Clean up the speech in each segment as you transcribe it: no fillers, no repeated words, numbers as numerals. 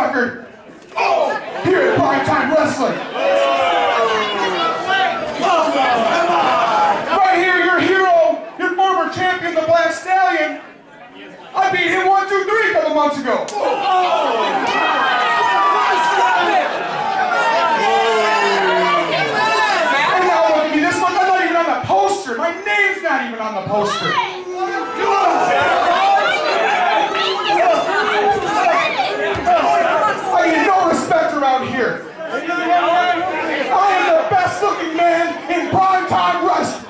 record here at Prime Time Wrestling. Right here, your hero, your former champion, the Black Stallion. I beat him 1, 2, 3 a couple months ago. And now look at me this month. I'm not even on the poster. My name's not even on the poster. I mean, no respect around here. I am the best looking man in Prime Time Wrestling.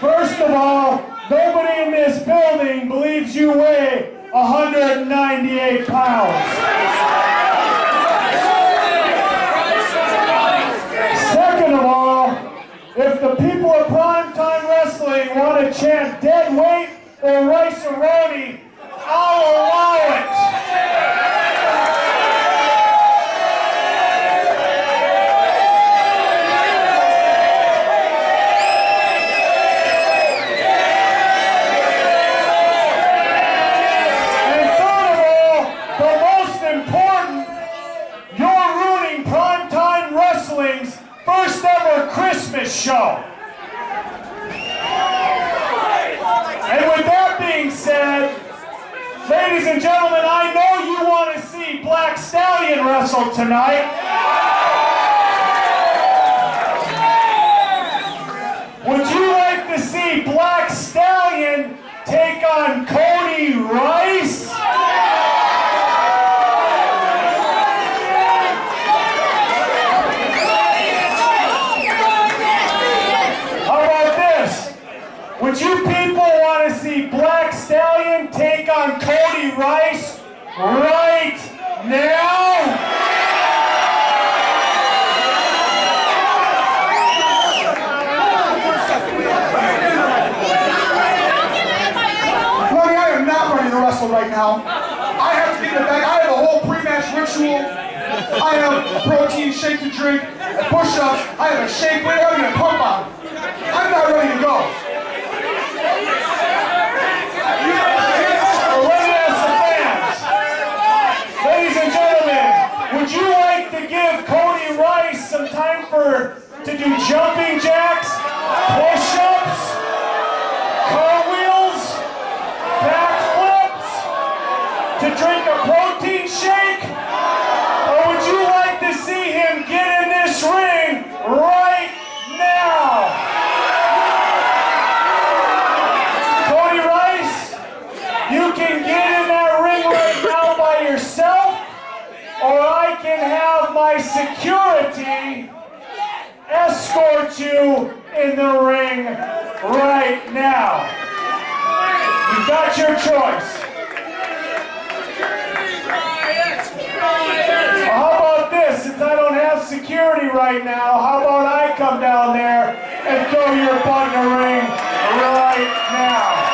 First of all, nobody in this building believes you weigh 198 pounds. Second of all, if the people at Prime Time Wrestling want to chant dead weight or rice and roni, I'll allow show. And with that being said, ladies and gentlemen, I know you want to see Black Stallion wrestle tonight. Would you like to see Black Stallion take on Kody Rice? Would you people want to see Black Stallion take on Kody Rice right now? Buddy, I am not ready to wrestle right now. I have to get in the bag. I have a whole pre-match ritual. I have protein shake to drink, push-ups. I have a shake weight. I'm going to pump out. I'm not ready to go. Some time to do jumping jacks, push-ups, cartwheels, backflips, to drink a protein shake, or would you like to see him get in this ring right now? Kody Rice, you can get in that ring right now by yourself, or I can have my security escort you in the ring right now. You've got your choice. How about this? Since I don't have security right now, how about I come down there and throw your butt in the ring right now?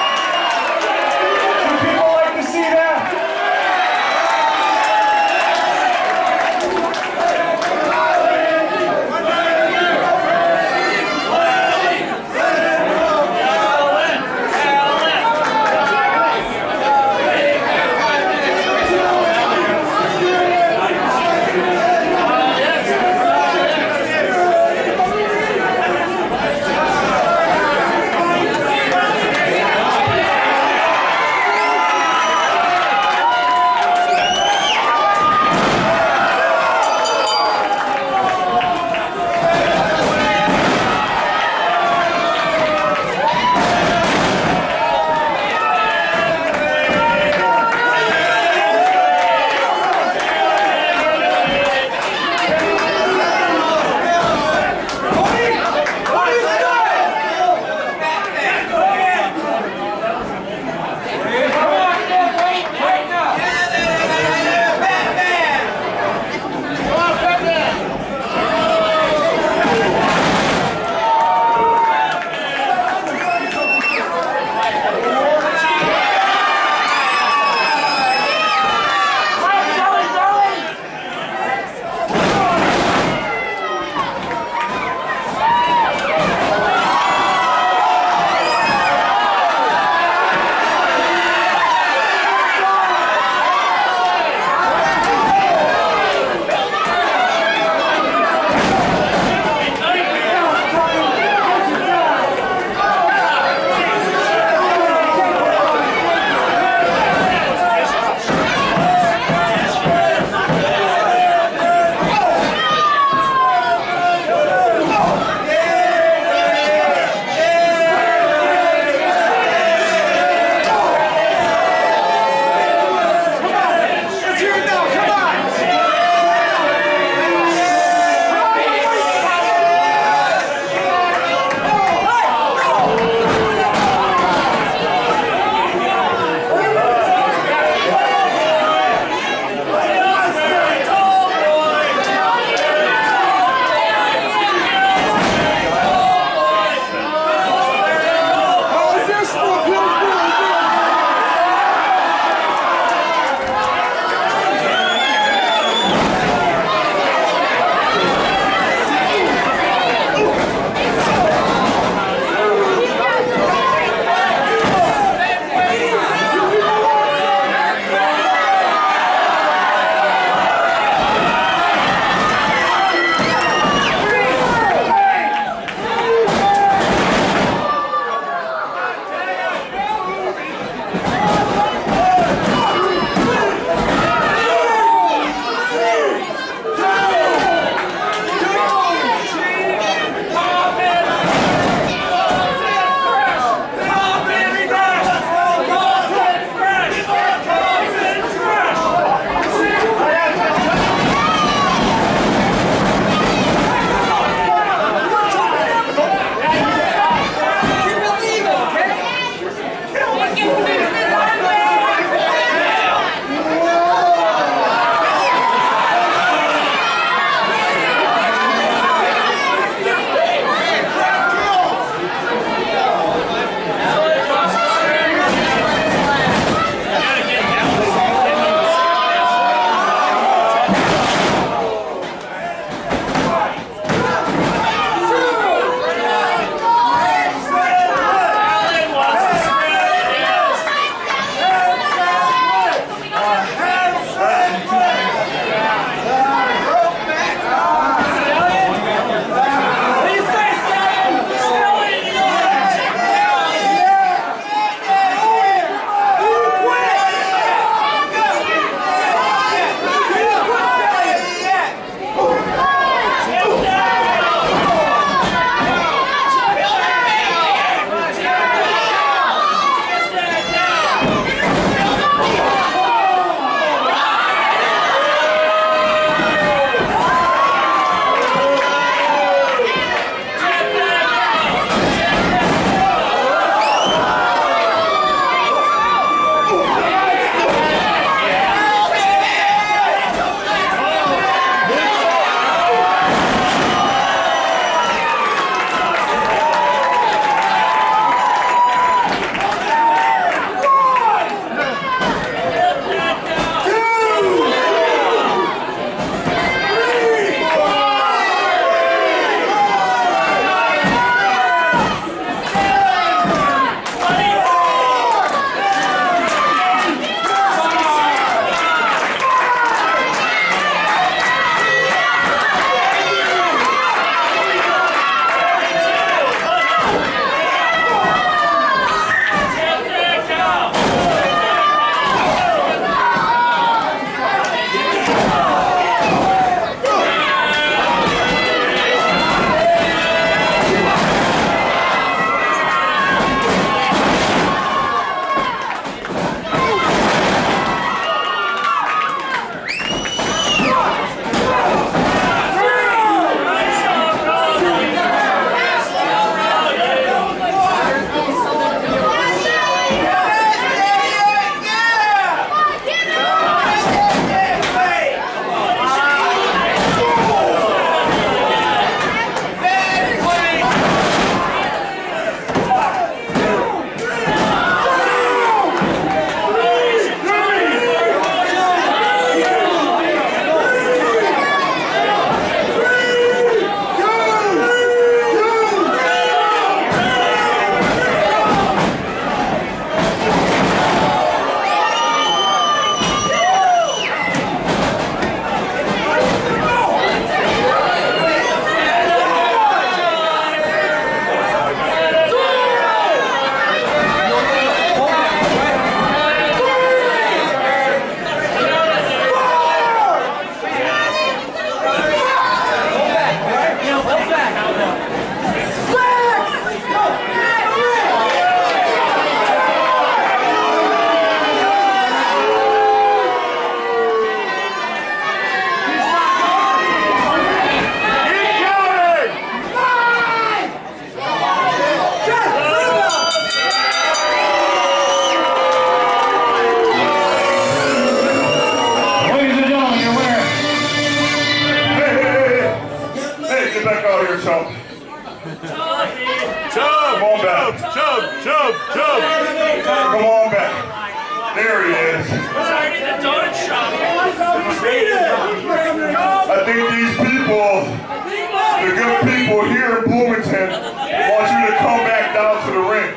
people here in Bloomington want you to come back down to the ring.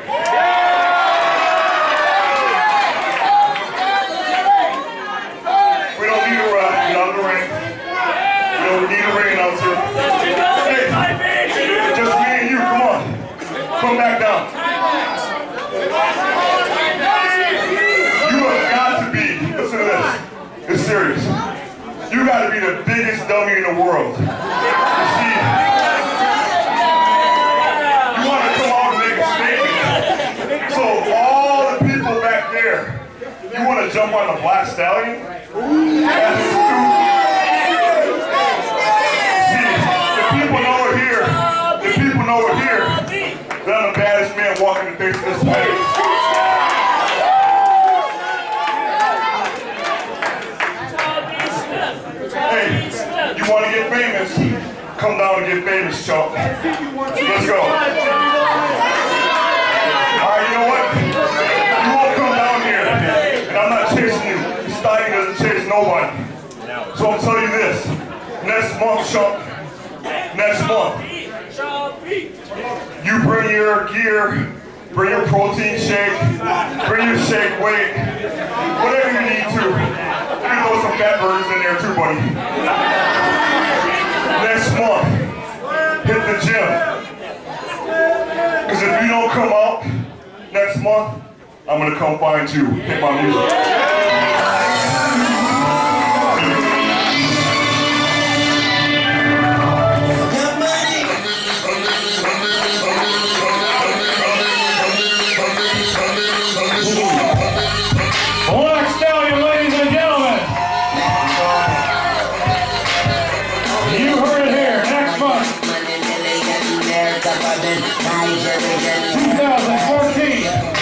We don't need a ride. Get out of the ring. We don't need a ring out here. Hey, just me and you. Come on. Come back down. You have got to be, listen to this, it's serious. You got to be the biggest dummy in the world. You want to jump on the Black Stallion? Ooh, that's stupid. See, the people know we're here. The people know we're here. They're the baddest man walking the face of this place. Hey, you want to get famous? Come down and get famous, y'all. Let's go. All right, you know what? So I'll tell you this, next month, you bring your gear, bring your protein shake, bring your shake weight, whatever you need to. You can throw some fat burgers in there too, buddy. Next month, hit the gym. Because if you don't come out next month, I'm going to come find you. Hit my music. Thank you.